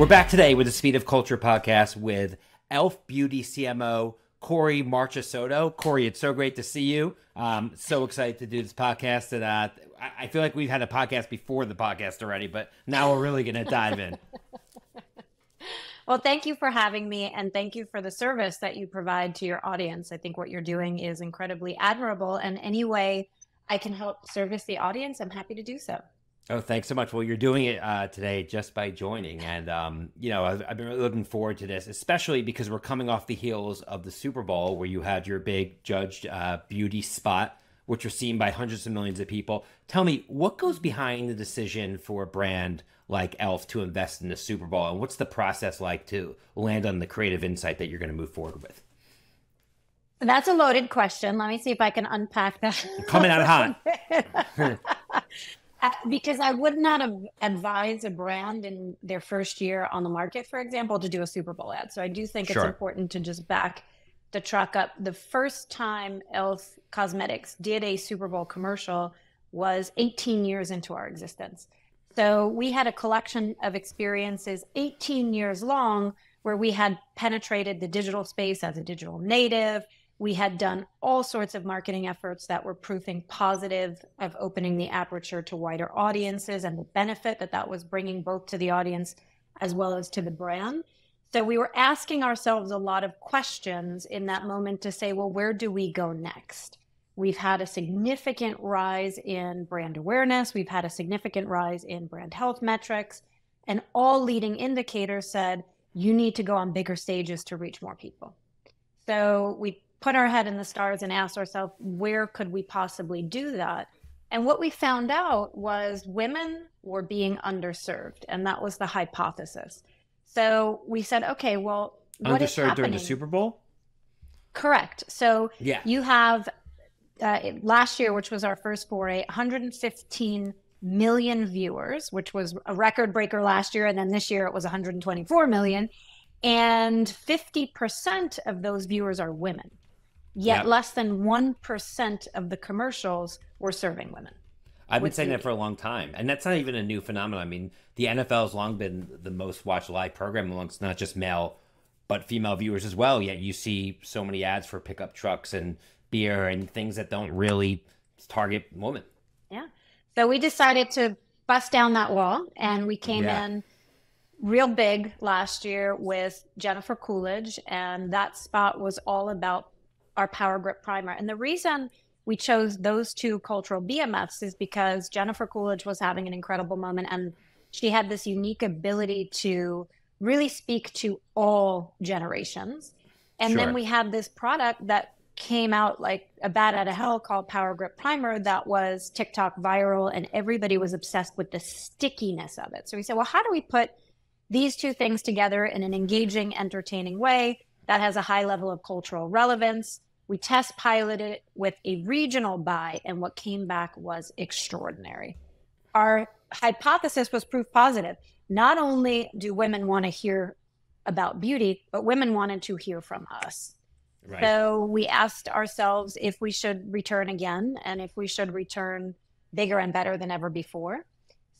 We're back today with the Speed of Culture podcast with e.l.f. Beauty CMO Kory Marchisotto. Kory, it's so great to see you. So excited to do this podcast, and I feel like we've had a podcast before the podcast already, but now we're really going to dive in. Well, thank you for having me, and thank you for the service that you provide to your audience. I think what you're doing is incredibly admirable, and any way I can help service the audience, I'm happy to do so. Oh, thanks so much. Well, you're doing it today just by joining. And, you know, I've been really looking forward to this, especially because we're coming off the heels of the Super Bowl, where you had your big Judge Beauty spot, which was seen by hundreds of millions of people. Tell me, what goes behind the decision for a brand like e.l.f. to invest in the Super Bowl? And what's the process like to land on the creative insight that you're going to move forward with? That's a loaded question. Let me see if I can unpack that. You're coming out hot. Because I would not advise a brand in their first year on the market, for example, to do a Super Bowl ad. So I do think it's important to just back the truck up. The first time e.l.f. Cosmetics did a Super Bowl commercial was 18 years into our existence. So we had a collection of experiences 18 years long where we had penetrated the digital space as a digital native. We had done all sorts of marketing efforts that were proving positive of opening the aperture to wider audiences and the benefit that that was bringing both to the audience as well as to the brand. So we were asking ourselves a lot of questions in that moment to say, well, where do we go next? We've had a significant rise in brand awareness. We've had a significant rise in brand health metrics, and all leading indicators said, you need to go on bigger stages to reach more people. So we put our head in the stars and asked ourselves, where could we possibly do that? And what we found out was women were being underserved, and that was the hypothesis. So we said, okay, well, what is happening? Underserved during the Super Bowl? Correct. So yeah, you have, last year, which was our first foray, 115 million viewers, which was a record breaker last year. And then this year it was 124 million. And 50% of those viewers are women. Yet less than 1% of the commercials were serving women. I've been saying that for a long time. And that's not even a new phenomenon. I mean, the NFL has long been the most watched live program amongst not just male, but female viewers as well. Yet you see so many ads for pickup trucks and beer and things that don't really target women. Yeah. So we decided to bust down that wall, and we came in real big last year with Jennifer Coolidge. And that spot was all about our Power Grip Primer. And the reason we chose those two cultural BMFs is because Jennifer Coolidge was having an incredible moment, and she had this unique ability to really speak to all generations. And then we had this product that came out like a bat out of hell called Power Grip Primer that was TikTok viral, and everybody was obsessed with the stickiness of it. So we said, well, how do we put these two things together in an engaging, entertaining way that has a high level of cultural relevance? We test piloted it with a regional buy, and what came back was extraordinary. Our hypothesis was proof positive. Not only do women want to hear about beauty, but women wanted to hear from us. Right. So we asked ourselves if we should return again, and if we should return bigger and better than ever before.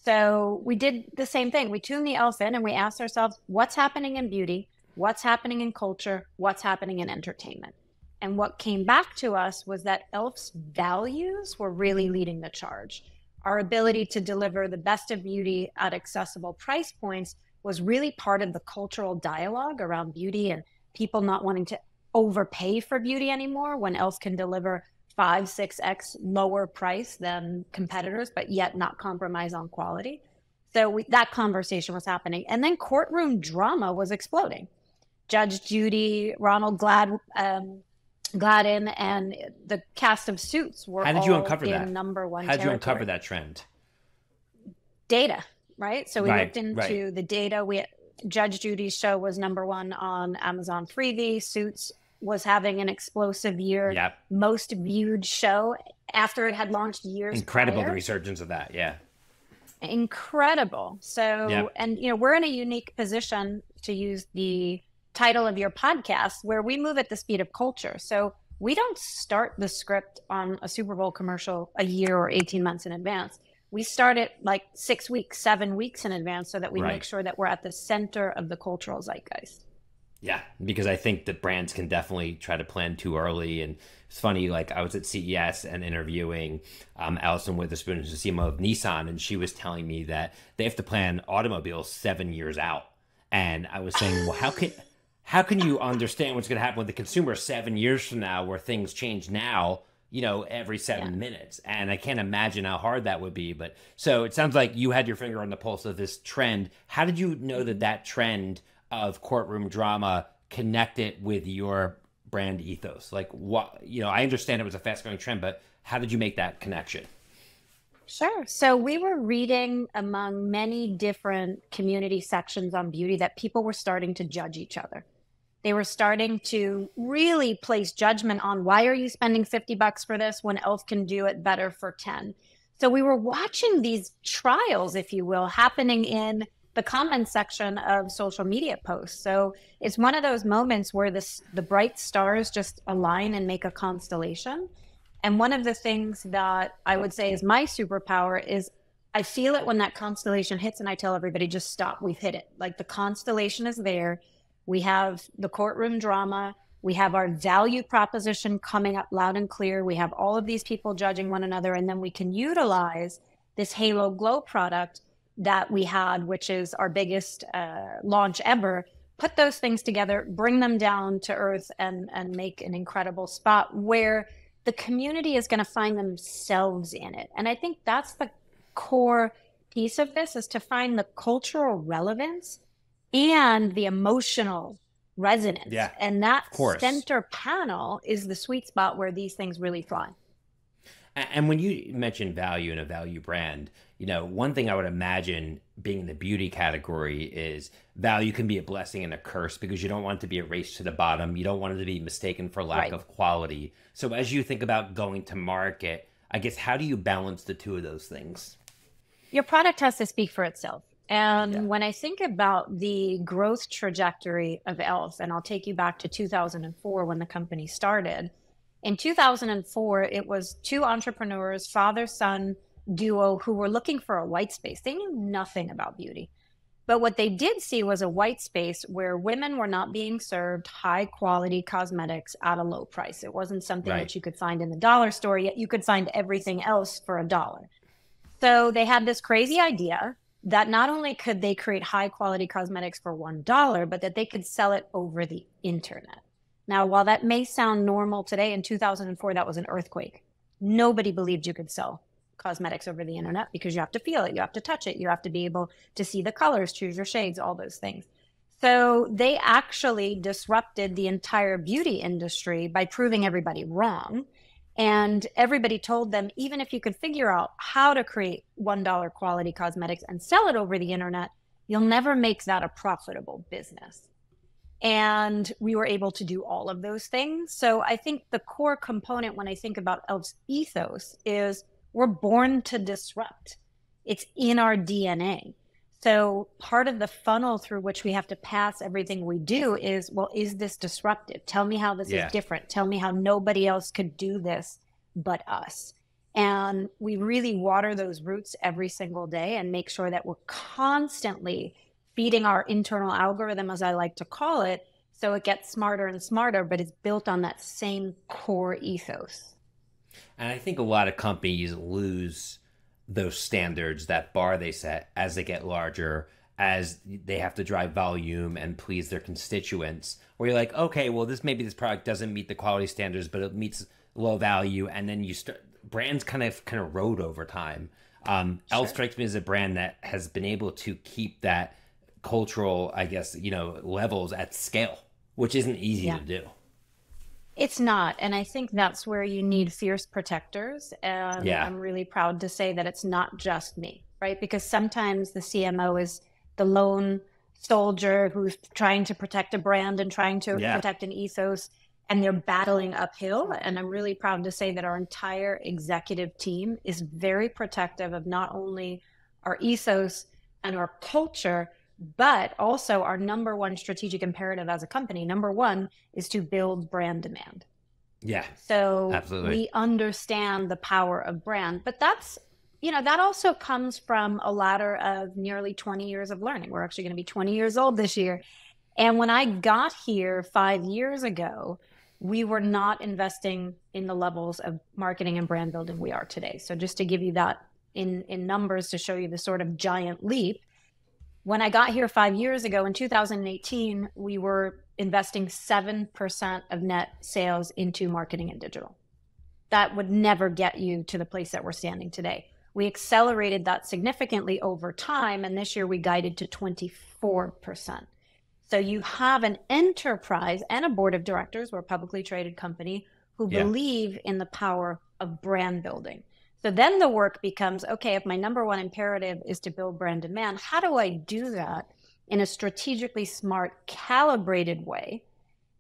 So we did the same thing. We tuned the e.l.f. in, and we asked ourselves, what's happening in beauty? What's happening in culture? What's happening in entertainment? And what came back to us was that e.l.f.'s values were really leading the charge. Our ability to deliver the best of beauty at accessible price points was really part of the cultural dialogue around beauty, and people not wanting to overpay for beauty anymore when e.l.f. can deliver 5-6x lower price than competitors, but yet not compromise on quality. So that conversation was happening. And then courtroom drama was exploding. Judge Judy, Ronald Gladden, and the cast of Suits were How did you uncover that trend? Data, right? So we looked into the data. Judge Judy's show was #1 on Amazon Freevee. Suits was having an explosive year, most viewed show after it had launched years prior. The resurgence of that, incredible. So, and you know, we're in a unique position, to use the title of your podcast, where we move at the speed of culture. So we don't start the script on a Super Bowl commercial a year or 18 months in advance. we start it like 6 weeks, 7 weeks in advance so that we make sure that we're at the center of the cultural zeitgeist. Yeah, because I think that brands can definitely try to plan too early. And it's funny, like I was at CES and interviewing Alison Witherspoon, who's the CMO of Nissan, and she was telling me that they have to plan automobiles 7 years out. And I was saying, well, how can you understand what's going to happen with the consumer 7 years from now where things change now, you know, every seven minutes? And I can't imagine how hard that would be. But so it sounds like you had your finger on the pulse of this trend. How did you know that that trend of courtroom drama connected with your brand ethos? Like, what, you know, I understand it was a fast growing trend, but how did you make that connection? Sure. So we were reading among many different community sections on beauty that people were starting to judge each other. They were starting to really place judgment on, why are you spending $50 for this when e.l.f. can do it better for 10? So we were watching these trials, if you will, happening in the comment section of social media posts. So it's one of those moments where the bright stars just align and make a constellation. And one of the things that I would say is my superpower is I feel it when that constellation hits, and I tell everybody, just stop, we've hit it. Like, the constellation is there. We have the courtroom drama. We have our value proposition coming up loud and clear. We have all of these people judging one another, and then we can utilize this Halo Glow product that we had, which is our biggest launch ever. Put those things together, bring them down to earth, and make an incredible spot where the community is going to find themselves in it. And I think that's the core piece of this, is to find the cultural relevance and the emotional resonance. Yeah, and that center panel is the sweet spot where these things really fly. And when you mention value and a value brand, you know, one thing I would imagine being in the beauty category is value can be a blessing and a curse, because you don't want it to be a race to the bottom. You don't want it to be mistaken for lack of quality. So as you think about going to market, I guess, how do you balance the two of those things? Your product has to speak for itself. And when I think about the growth trajectory of e.l.f., and I'll take you back to 2004 when the company started. In 2004, it was two entrepreneurs, father-son duo, who were looking for a white space. They knew nothing about beauty. But what they did see was a white space where women were not being served high-quality cosmetics at a low price. It wasn't something that you could find in the dollar store, yet you could find everything else for $1. So they had this crazy idea that not only could they create high-quality cosmetics for $1, but that they could sell it over the internet. Now, while that may sound normal today, in 2004, that was an earthquake. Nobody believed you could sell cosmetics over the internet, because you have to feel it, you have to touch it, you have to be able to see the colors, choose your shades, all those things. So they actually disrupted the entire beauty industry by proving everybody wrong. And everybody told them, even if you could figure out how to create $1 quality cosmetics and sell it over the internet, you'll never make that a profitable business. And we were able to do all of those things. So I think the core component when I think about e.l.f.'s ethos is we're born to disrupt. It's in our DNA. So part of the funnel through which we have to pass everything we do is, well, is this disruptive? Tell me how this is different. Tell me how nobody else could do this but us. And we really water those roots every single day and make sure that we're constantly feeding our internal algorithm, as I like to call it, so it gets smarter and smarter, but it's built on that same core ethos. And I think a lot of companies lose those standards, that bar they set, as they get larger, as they have to drive volume and please their constituents, where you're like, okay, well, this, maybe this product doesn't meet the quality standards, but it meets low value. And then you start, brands kind of erode over time. e.l.f. strikes me as a brand that has been able to keep that cultural, I guess, you know, levels at scale, which isn't easy to do. It's not. And I think that's where you need fierce protectors. And I'm really proud to say that it's not just me, right? Because sometimes the CMO is the lone soldier who's trying to protect a brand and trying to protect an ethos, and they're battling uphill. And I'm really proud to say that our entire executive team is very protective of not only our ethos and our culture, but also our number one strategic imperative as a company, number one, is to build brand demand. Yeah, so absolutely. We understand the power of brand, but that's you know, that also comes from a ladder of nearly 20 years of learning. We're actually going to be 20 years old this year. And when I got here 5 years ago, we were not investing in the levels of marketing and brand building we are today. So just to give you that in numbers to show you the sort of giant leap, when I got here 5 years ago in 2018, we were investing 7% of net sales into marketing and digital. That would never get you to the place that we're standing today. We accelerated that significantly over time, and this year we guided to 24%. So you have an enterprise and a board of directors, we're a publicly traded company, who believe in the power of brand building. So then the work becomes, okay, if my number one imperative is to build brand demand, how do I do that in a strategically smart, calibrated way?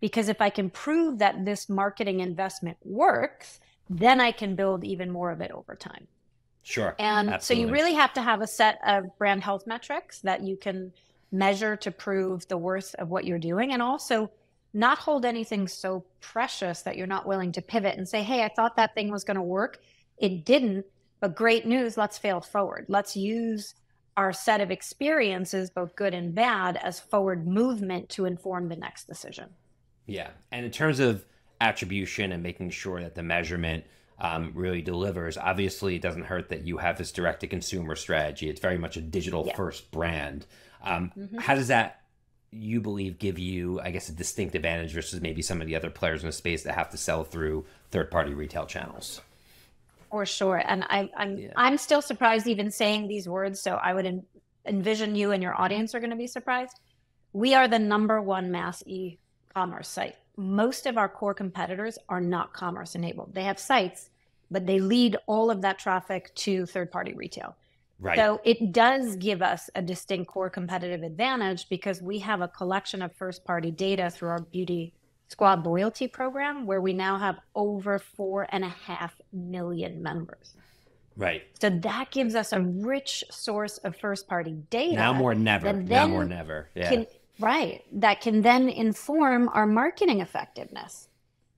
Because if I can prove that this marketing investment works, then I can build even more of it over time. Sure. And absolutely. So you really have to have a set of brand health metrics that you can measure to prove the worth of what you're doing, and also not hold anything so precious that you're not willing to pivot and say, hey, I thought that thing was going to work. It didn't, but great news, let's fail forward. Let's use our set of experiences, both good and bad, as forward movement to inform the next decision. Yeah. And in terms of attribution and making sure that the measurement really delivers, obviously it doesn't hurt that you have this direct-to-consumer strategy. It's very much a digital-first brand. How does that, you believe, give you, I guess, a distinct advantage versus maybe some of the other players in the space that have to sell through third-party retail channels? For sure. And I'm still surprised even saying these words, so I would envision you and your audience are going to be surprised. We are the #1 mass e-commerce site. Most of our core competitors are not commerce enabled. They have sites, but they lead all of that traffic to third-party retail. Right. So it does give us a distinct core competitive advantage because we have a collection of first-party data through our Beauty Squad loyalty program, where we now have over 4.5 million members. Right. So that gives us a rich source of first-party data. Now more than ever. Now more than ever. Yeah. That can then inform our marketing effectiveness.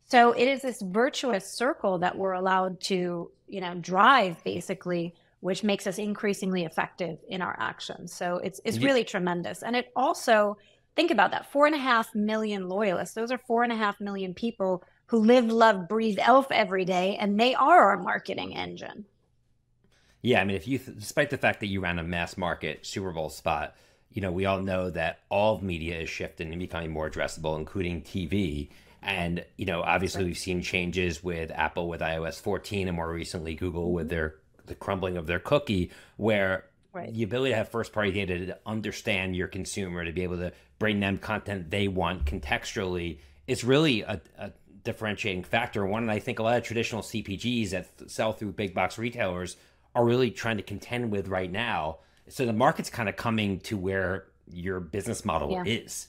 So it is this virtuous circle that we're allowed to, you know, drive basically, which makes us increasingly effective in our actions. So it's really tremendous. And it also, think about that, 4.5 million loyalists. Those are 4.5 million people who live, love, breathe e.l.f. every day, and they are our marketing engine. Yeah, I mean, if you, despite the fact that you ran a mass market Super Bowl spot, you know, we all know that all of media is shifting and becoming more addressable, including TV. And, you know, obviously we've seen changes with Apple with iOS 14 and more recently Google with the crumbling of their cookie, where the ability to have first-party data to understand your consumer, to be able to bring them content they want contextually, is really a differentiating factor. One that I think a lot of traditional CPGs that sell through big box retailers are really trying to contend with right now. So the market's kind of coming to where your business model is,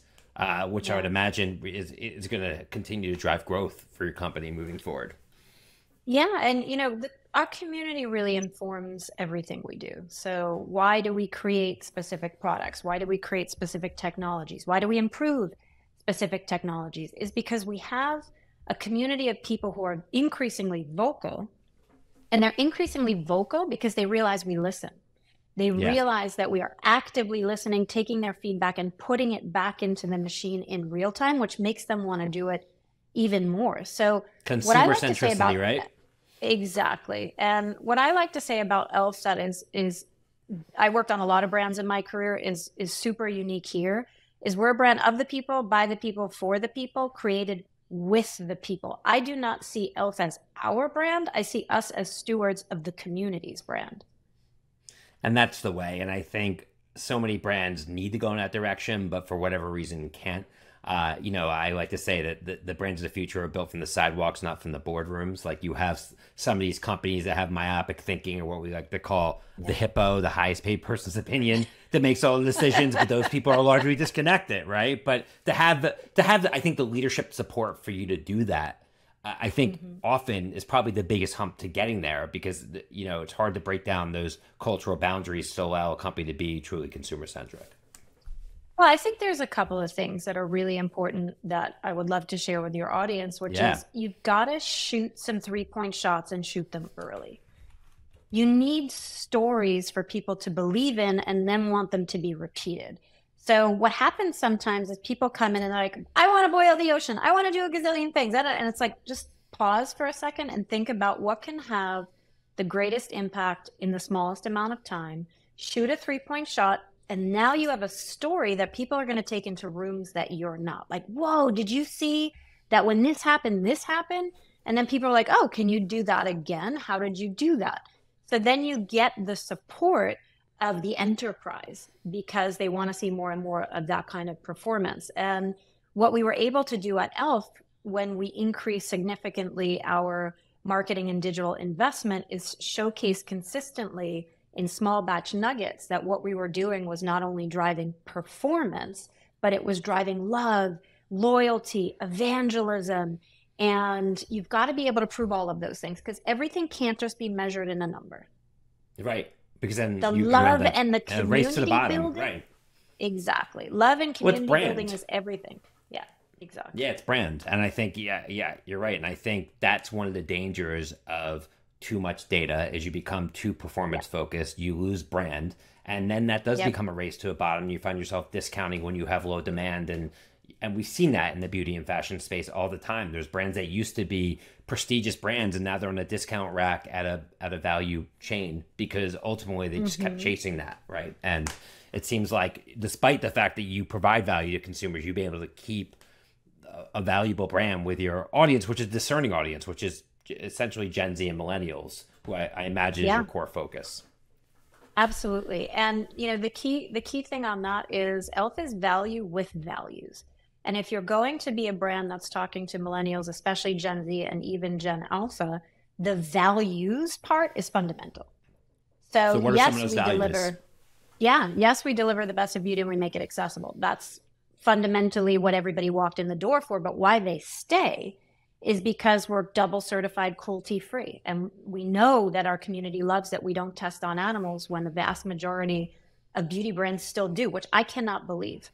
which I would imagine is going to continue to drive growth for your company moving forward. Yeah, and you know, our community really informs everything we do. So why do we create specific products? Why do we create specific technologies? Why do we improve specific technologies? Is because we have a community of people who are increasingly vocal, and they're increasingly vocal because they realize we listen. They realize that we are actively listening, taking their feedback and putting it back into the machine in real time, which makes them want to do it even more. So consumer what I like centricity, to say about right? Exactly. And what I like to say about e.l.f. that is I worked on a lot of brands in my career, is super unique here, is we're a brand of the people, by the people, for the people, created with the people. I do not see e.l.f. as our brand. I see us as stewards of the community's brand. And that's the way. And I think so many brands need to go in that direction, but for whatever reason can't. You know, I like to say that the brands of the future are built from the sidewalks, not from the boardrooms. Like you have some of these companies that have myopic thinking, or what we like to call the hippo, the highest paid person's opinion that makes all the decisions, but those people are largely disconnected, right? But to have the, I think, the leadership support for you to do that, I think often is probably the biggest hump to getting there, because, you know, it's hard to break down those cultural boundaries to allow a company to be truly consumer-centric. Well, I think there's a couple of things that are really important that I would love to share with your audience, which is you've got to shoot some three-point shots and shoot them early. You need stories for people to believe in and then want them to be repeated. So what happens sometimes is people come in and they're like, I want to boil the ocean. I want to do a gazillion things. And it's like, just pause for a second and think about what can have the greatest impact in the smallest amount of time. Shoot a 3-point shot. And now you have a story that people are going to take into rooms that you're not. Like, whoa, did you see that when this happened, this happened? And then people are like, oh, can you do that again? How did you do that? So then you get the support of the enterprise because they want to see more and more of that kind of performance. And what we were able to do at e.l.f. when we increased significantly our marketing and digital investment is showcase consistently in small batch nuggets that what we were doing was not only driving performance, but it was driving love, loyalty, evangelism. And you've got to be able to prove all of those things because everything can't just be measured in a number. Right. Because then the love and the community race to the bottom. Building. Right. Exactly. Love and community building is everything. Yeah, exactly. Yeah, it's brand. And I think, yeah, you're right. And I think that's one of the dangers of too much data is you become too performance focused, you lose brand. And then that does become a race to the bottom. You find yourself discounting when you have low demand. And we've seen that in the beauty and fashion space all the time. There's brands that used to be prestigious brands and now they're on a discount rack at a value chain because ultimately they just kept chasing that, right? And it seems like despite the fact that you provide value to consumers, you've been able to keep a valuable brand with your audience, which is discerning audience, which is essentially Gen Z and millennials, who I imagine is your core focus. Absolutely. And you know, the key thing on that is e.l.f. is value with values. And if you're going to be a brand that's talking to millennials, especially Gen Z and even Gen Alpha, the values part is fundamental. So what are some of those values? Yes, we deliver the best of beauty and we make it accessible. That's fundamentally what everybody walked in the door for, but why they stay is because we're double certified cruelty free. And we know that our community loves that we don't test on animals when the vast majority of beauty brands still do, which I cannot believe.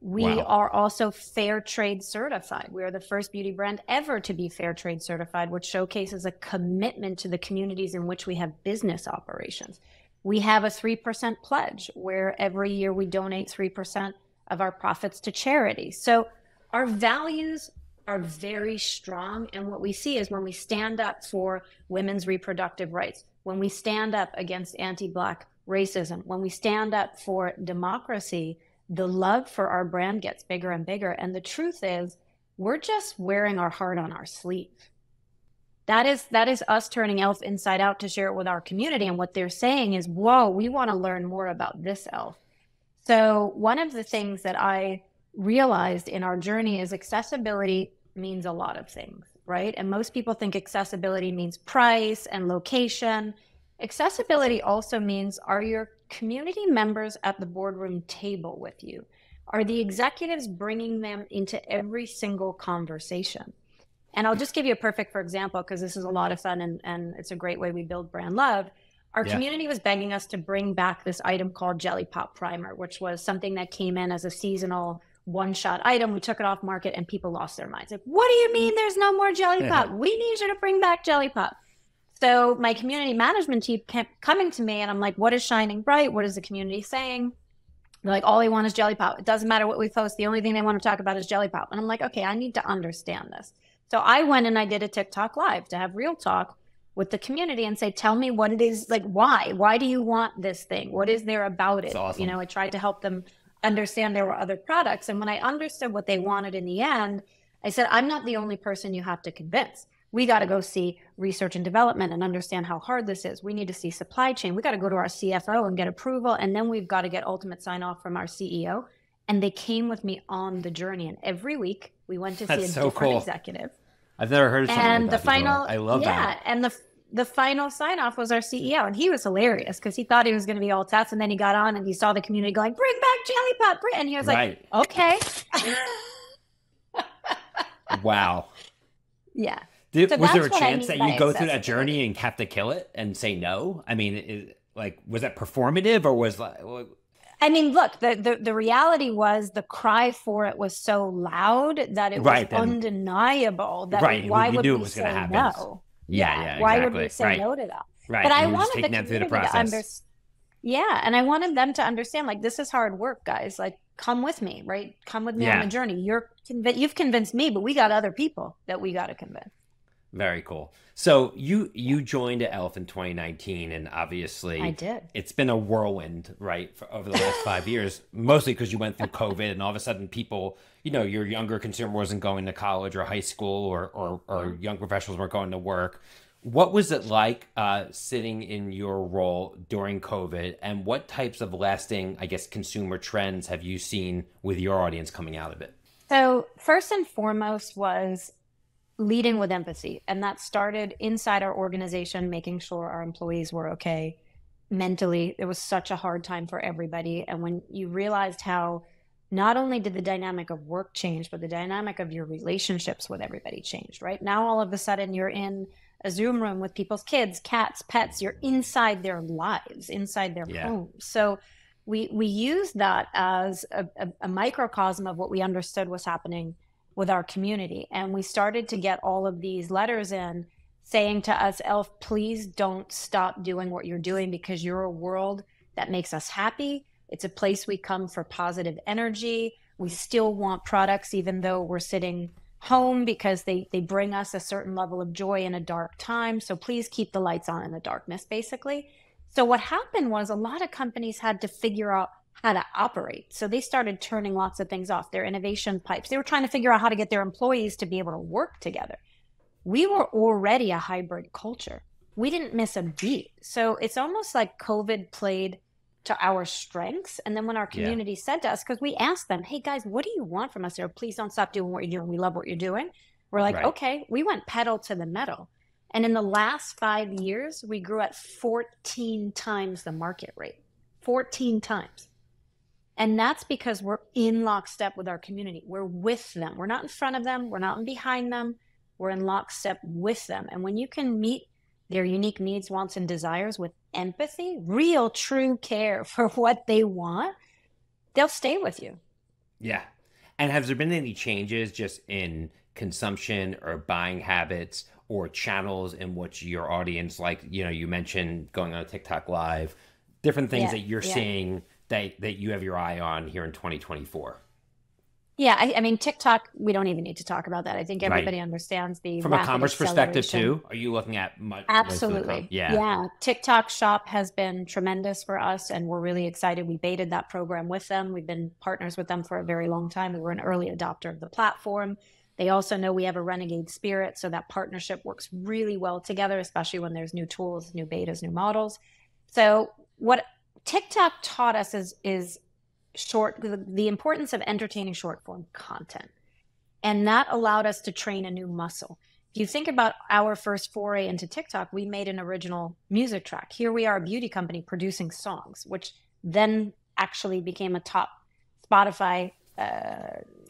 We are also fair trade certified. We are the first beauty brand ever to be fair trade certified, which showcases a commitment to the communities in which we have business operations. We have a 3% pledge where every year we donate 3% of our profits to charity. So our values are very strong. And what we see is when we stand up for women's reproductive rights, when we stand up against anti-Black racism, when we stand up for democracy, the love for our brand gets bigger and bigger. And the truth is, we're just wearing our heart on our sleeve. That is us turning e.l.f. inside out to share it with our community. And what they're saying is, whoa, we want to learn more about this e.l.f. So one of the things that I realized in our journey is accessibility means a lot of things, right? And most people think accessibility means price and location. Accessibility also means, are your community members at the boardroom table with you? Are the executives bringing them into every single conversation? And I'll just give you a perfect, for example, because this is a lot of fun and it's a great way we build brand love. Our community was begging us to bring back this item called Jelly Pop Primer, which was something that came in as a seasonal one-shot item. We took it off market and people lost their minds. Like, what do you mean there's no more Jelly Pop? We need you to bring back Jelly Pop. So my community management team kept coming to me and I'm like, what is shining bright? What is the community saying? They're like, all they want is Jelly Pop. It doesn't matter what we post. The only thing they want to talk about is Jelly Pop. And I'm like, okay, I need to understand this. So I went and I did a TikTok live to have real talk with the community and say, tell me what it is, like, why do you want this thing? What is there about it? That's awesome. You know, I tried to help them understand there were other products. And when I understood what they wanted in the end, I said, I'm not the only person you have to convince. We got to go see research and development and understand how hard this is. We need to see supply chain. We got to go to our CFO and get approval. And then we've got to get ultimate sign off from our CEO. And they came with me on the journey. And every week we went to see a different executive. I've never heard of something like that before. I love that. And the final sign off was our CEO. And he was hilarious because he thought he was going to be all tats. And then he got on and he saw the community going, bring back Jelly Pop. And he was like, okay. Wow. Yeah. Was there a chance that you go through that journey and have to kill it and say no? I mean, was that performative or was like? I mean, look, the reality was the cry for it was so loud that it was undeniable that why would we say no? Yeah, exactly. Why would we say no to that? Right. But I wanted the community to understand. Yeah, and I wanted them to understand, like, this is hard work, guys. Like, come with me, right? Come with me on the journey. You've convinced me, but we got other people that we got to convince. Very cool. So you joined e.l.f. in 2019, and obviously I did. It's been a whirlwind, right, for over the last 5 years, mostly because you went through COVID, and all of a sudden people, you know, your younger consumer wasn't going to college or high school, or young professionals weren't going to work. What was it like sitting in your role during COVID, and what types of lasting, I guess, consumer trends have you seen with your audience coming out of it? So first and foremost was leading with empathy. And that started inside our organization, making sure our employees were okay mentally. It was such a hard time for everybody. And when you realized how not only did the dynamic of work change, but the dynamic of your relationships with everybody changed, right? Now, all of a sudden, you're in a Zoom room with people's kids, cats, pets. You're inside their lives, inside their homes. So we used that as a microcosm of what we understood was happening with our community. And we started to get all of these letters in saying to us, e.l.f., please don't stop doing what you're doing, because you're a world that makes us happy. It's a place we come for positive energy. We still want products, even though we're sitting home, because they bring us a certain level of joy in a dark time. So please keep the lights on in the darkness, basically. So what happened was a lot of companies had to figure out how to operate. So they started turning lots of things off, their innovation pipes. They were trying to figure out how to get their employees to be able to work together. We were already a hybrid culture. We didn't miss a beat. So it's almost like COVID played to our strengths. And then when our community said to us, because we asked them, hey guys, what do you want from us here? Please don't stop doing what you're doing. We love what you're doing. We're like, okay, we went pedal to the metal. And in the last 5 years, we grew at 14 times the market rate, 14 times. And that's because we're in lockstep with our community. We're with them. We're not in front of them. We're not behind them. We're in lockstep with them. And when you can meet their unique needs, wants, and desires with empathy, real, true care for what they want, they'll stay with you. Yeah. And has there been any changes just in consumption or buying habits or channels in which your audience, like, you know, you mentioned going on TikTok Live, different things that you're seeing that you have your eye on here in 2024? Yeah, I mean, TikTok, we don't even need to talk about that. I think everybody understands the From a commerce perspective too, are you looking at much? Absolutely. Yeah, TikTok Shop has been tremendous for us, and we're really excited. We baited that program with them. We've been partners with them for a very long time. We were an early adopter of the platform. They also know we have a renegade spirit, so that partnership works really well together, especially when there's new tools, new betas, new models. So what TikTok taught us is the importance of entertaining short form content. And that allowed us to train a new muscle. If you think about our first foray into TikTok, we made an original music track. Here we are, a beauty company producing songs, which then actually became a top Spotify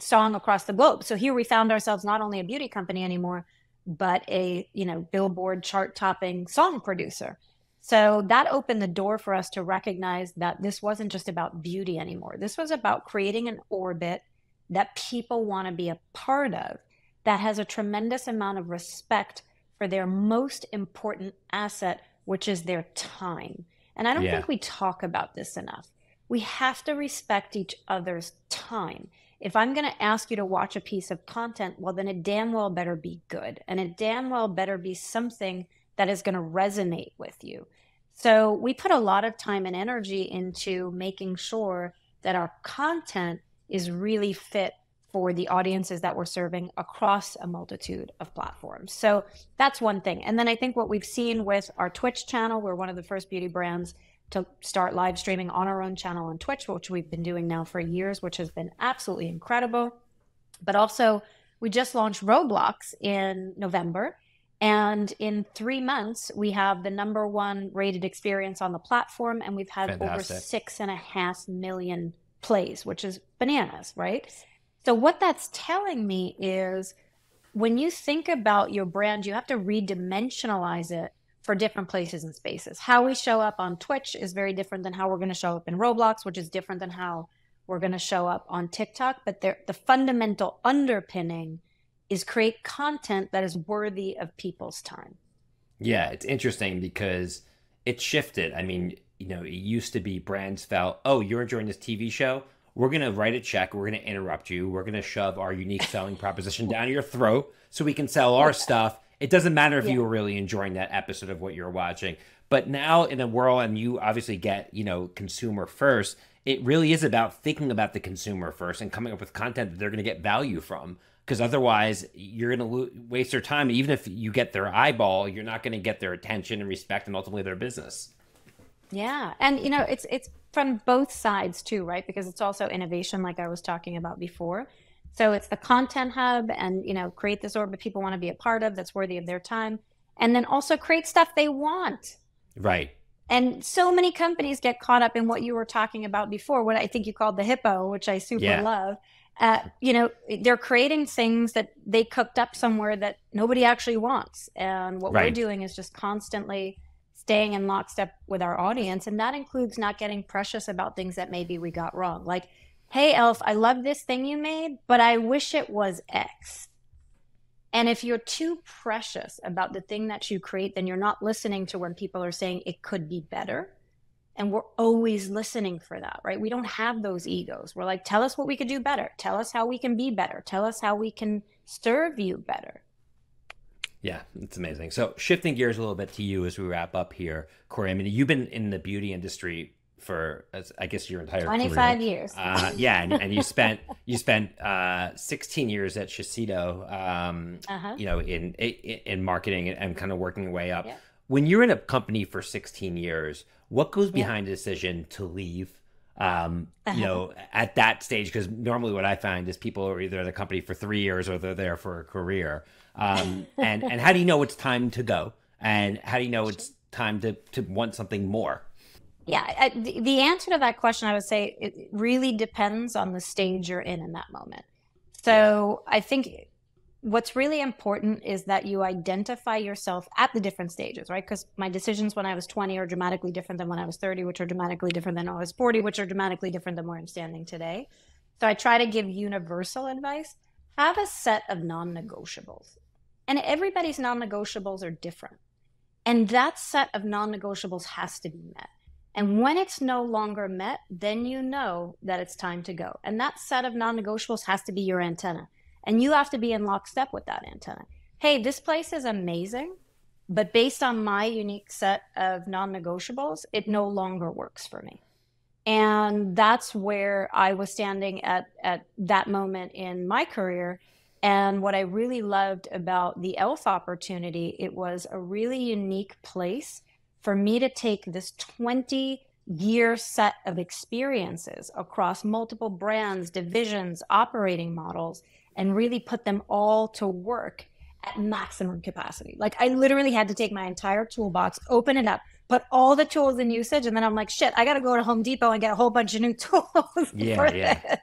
song across the globe. So here we found ourselves not only a beauty company anymore, but a, you know, Billboard chart topping song producer. So that opened the door for us to recognize that this wasn't just about beauty anymore. This was about creating an orbit that people want to be a part of, that has a tremendous amount of respect for their most important asset, which is their time. And I don't think we talk about this enough. We have to respect each other's time. If I'm going to ask you to watch a piece of content, well, then it damn well better be good. And it damn well better be something that is going to resonate with you. So we put a lot of time and energy into making sure that our content is really fit for the audiences that we're serving across a multitude of platforms. So that's one thing. And then I think what we've seen with our Twitch channel, we're one of the first beauty brands to start live streaming on our own channel on Twitch, which we've been doing now for years, which has been absolutely incredible. But also, we just launched Roblox in November. And in 3 months, we have the #1 rated experience on the platform, and we've had over 6.5 million plays, which is bananas, right? So what that's telling me is when you think about your brand, you have to redimensionalize it for different places and spaces. How we show up on Twitch is very different than how we're going to show up in Roblox, which is different than how we're going to show up on TikTok. But the fundamental underpinning is create content that is worthy of people's time. Yeah, it's interesting because it's shifted. I mean, you know, it used to be brands felt, oh, you're enjoying this TV show? We're going to write a check. We're going to interrupt you. We're going to shove our unique selling proposition down your throat so we can sell our stuff. It doesn't matter if you were really enjoying that episode of what you're watching. But now in a world, and you obviously get, you know, consumer first, it really is about thinking about the consumer first and coming up with content that they're going to get value from. Because otherwise, you're going to waste their time. Even if you get their eyeball, you're not going to get their attention and respect and ultimately their business. Yeah. And, you know, it's from both sides too, right? Because it's also innovation, like I was talking about before. So it's the content hub and, you know, create this orbit people want to be a part of that's worthy of their time. And then also create stuff they want. Right. And so many companies get caught up in what you were talking about before, what I think you called the hippo, which I super love. You know, they're creating things that they cooked up somewhere that nobody actually wants. And what we're doing is just constantly staying in lockstep with our audience. And that includes not getting precious about things that maybe we got wrong. Like, hey, e.l.f., I love this thing you made, but I wish it was X. And if you're too precious about the thing that you create, then you're not listening to when people are saying it could be better. And we're always listening for that, right? We don't have those egos. We're like, tell us what we could do better. Tell us how we can be better. Tell us how we can serve you better. Yeah, it's amazing. So shifting gears a little bit to you as we wrap up here, Kory, I mean, you've been in the beauty industry for, I guess, your entire 25 career. Years. Yeah, and you spent 16 years at Shiseido, you know, in marketing and kind of working your way up. Yeah. When you're in a company for 16 years, what goes behind a decision to leave, you know, at that stage? Because normally what I find is people are either in a company for 3 years or they're there for a career. And how do you know it's time to go? And how do you know it's time to want something more? Yeah, the answer to that question, I would say, it really depends on the stage you're in that moment. So I think what's really important is that you identify yourself at the different stages, right? Because my decisions when I was 20 are dramatically different than when I was 30, which are dramatically different than when I was 40, which are dramatically different than where I'm standing today. So I try to give universal advice. Have a set of non-negotiables. And everybody's non-negotiables are different. And that set of non-negotiables has to be met. And when it's no longer met, then you know that it's time to go. And that set of non-negotiables has to be your antenna. And you have to be in lockstep with that antenna. Hey, this place is amazing, but based on my unique set of non-negotiables, it no longer works for me. And that's where I was standing at that moment in my career. And what I really loved about the e.l.f. opportunity, it was a really unique place for me to take this 20-year set of experiences across multiple brands, divisions, operating models, and really put them all to work at maximum capacity. Like, I literally had to take my entire toolbox, open it up, put all the tools in usage, and then I'm like, shit, I got to go to Home Depot and get a whole bunch of new tools for this.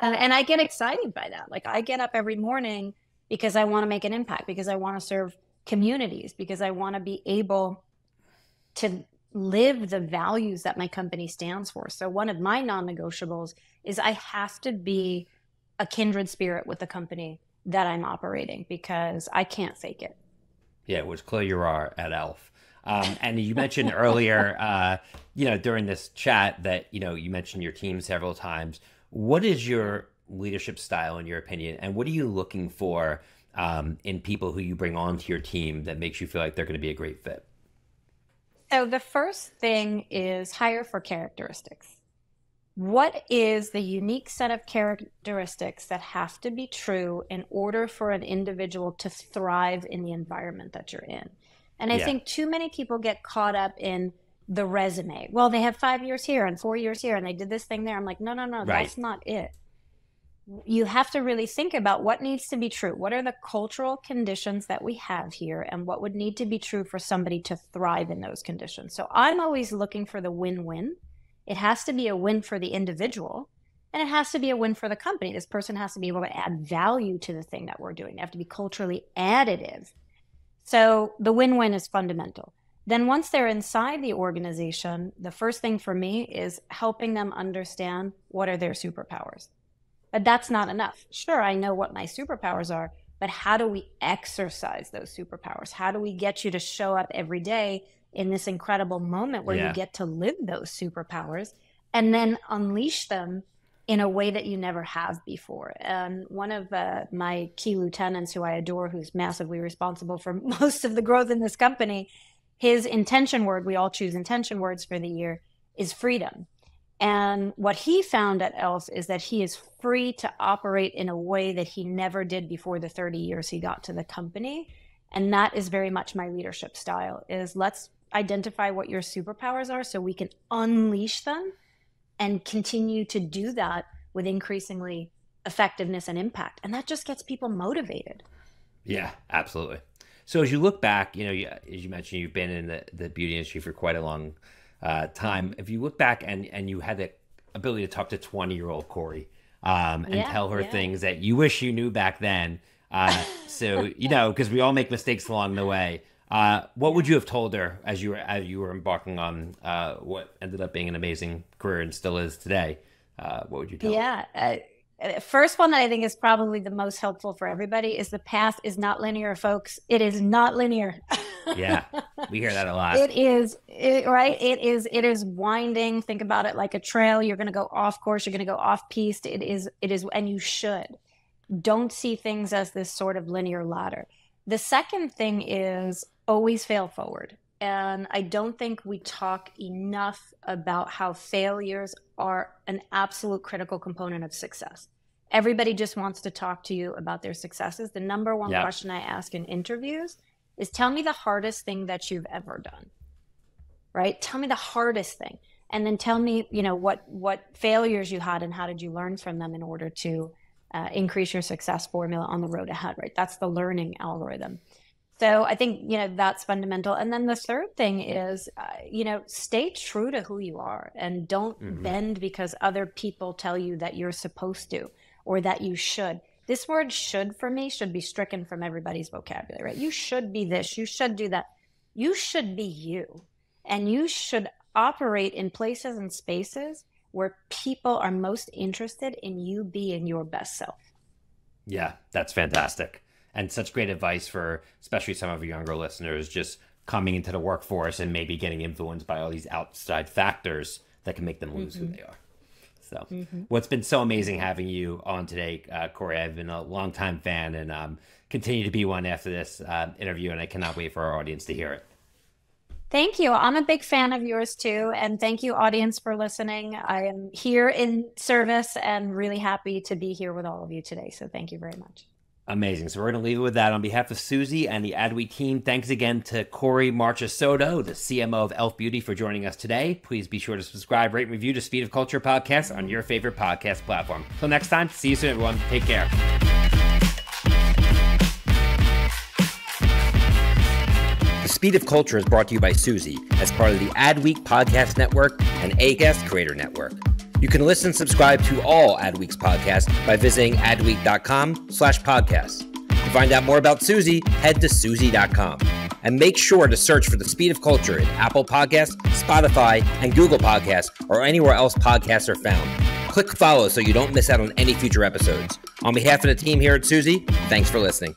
And I get excited by that. Like, I get up every morning because I want to make an impact, because I want to serve communities, because I want to be able to live the values that my company stands for. So one of my non-negotiables is I have to be a kindred spirit with the company that I'm operating, because I can't fake it. Yeah, it was clear you are at e.l.f. And you mentioned earlier, you know, during this chat that, you know, you mentioned your team several times. What is your leadership style, in your opinion? And what are you looking for in people who you bring onto your team that makes you feel like they're going to be a great fit? So the first thing is hire for characteristics. What is the unique set of characteristics that have to be true in order for an individual to thrive in the environment that you're in? And I think too many people get caught up in the resume. Well, they have 5 years here and 4 years here and they did this thing there. I'm like, no, no, no, that's not it. You have to really think about what needs to be true. What are the cultural conditions that we have here, and what would need to be true for somebody to thrive in those conditions? So I'm always looking for the win-win. It has to be a win for the individual, and it has to be a win for the company. This person has to be able to add value to the thing that we're doing. They have to be culturally additive. So the win-win is fundamental. Then once they're inside the organization, the first thing for me is helping them understand what are their superpowers. But that's not enough. Sure, I know what my superpowers are, but how do we exercise those superpowers? How do we get you to show up every day in this incredible moment where you get to live those superpowers and then unleash them in a way that you never have before. And one of my key lieutenants who I adore, who's massively responsible for most of the growth in this company, his intention word, we all choose intention words for the year, is freedom. And what he found at e.l.f. is that he is free to operate in a way that he never did before the 30 years he got to the company. And that is very much my leadership style, is let's identify what your superpowers are so we can unleash them and continue to do that with increasingly effectiveness and impact. And that just gets people motivated. Yeah, absolutely. So as you look back, you know, as you mentioned, you've been in the beauty industry for quite a long time. If you look back and you had the ability to talk to 20-year-old Kory and tell her things that you wish you knew back then, so, you know, because we all make mistakes along the way, what would you have told her as you were embarking on what ended up being an amazing career and still is today? What would you tell her? First one that I think is probably the most helpful for everybody is the path is not linear, folks. It is not linear. Yeah, we hear that a lot. It is winding. Think about it like a trail. You're going to go off course. You're going to go off piste. It is, and you should. Don't see things as this sort of linear ladder. The second thing is always fail forward. And I don't think we talk enough about how failures are an absolute critical component of success. Everybody just wants to talk to you about their successes. The number one question I ask in interviews is, tell me the hardest thing that you've ever done, right? Tell me the hardest thing. And then tell me, you know, what failures you had and how did you learn from them in order to increase your success formula on the road ahead, right? That's the learning algorithm. So I think, you know, that's fundamental. And then the third thing is, you know, stay true to who you are and don't bend because other people tell you that you're supposed to or that you should. This word should for me should be stricken from everybody's vocabulary, right? You should be this, you should do that. You should be you, and you should operate in places and spaces where people are most interested in you being your best self. Yeah, that's fantastic. And such great advice for especially some of your younger listeners just coming into the workforce and maybe getting influenced by all these outside factors that can make them lose who they are. So what's been so amazing having you on today, Kory. I've been a longtime fan and continue to be one after this interview, and I cannot wait for our audience to hear it. Thank you. I'm a big fan of yours too. And thank you, audience, for listening. I am here in service and really happy to be here with all of you today. So thank you very much. Amazing. So we're going to leave it with that. On behalf of Suzy and the Adweek team, thanks again to Kory Marchisotto, the CMO of e.l.f. Beauty, for joining us today. Please be sure to subscribe, rate, and review to Speed of Culture podcast on your favorite podcast platform. Till next time, see you soon, everyone. Take care. The Speed of Culture is brought to you by Suzy as part of the Adweek Podcast Network and Acast Creator Network. You can listen and subscribe to all Adweek's podcasts by visiting adweek.com/podcasts. To find out more about Suzy, head to suzy.com. And make sure to search for The Speed of Culture in Apple Podcasts, Spotify, and Google Podcasts, or anywhere else podcasts are found. Click follow so you don't miss out on any future episodes. On behalf of the team here at Suzy, thanks for listening.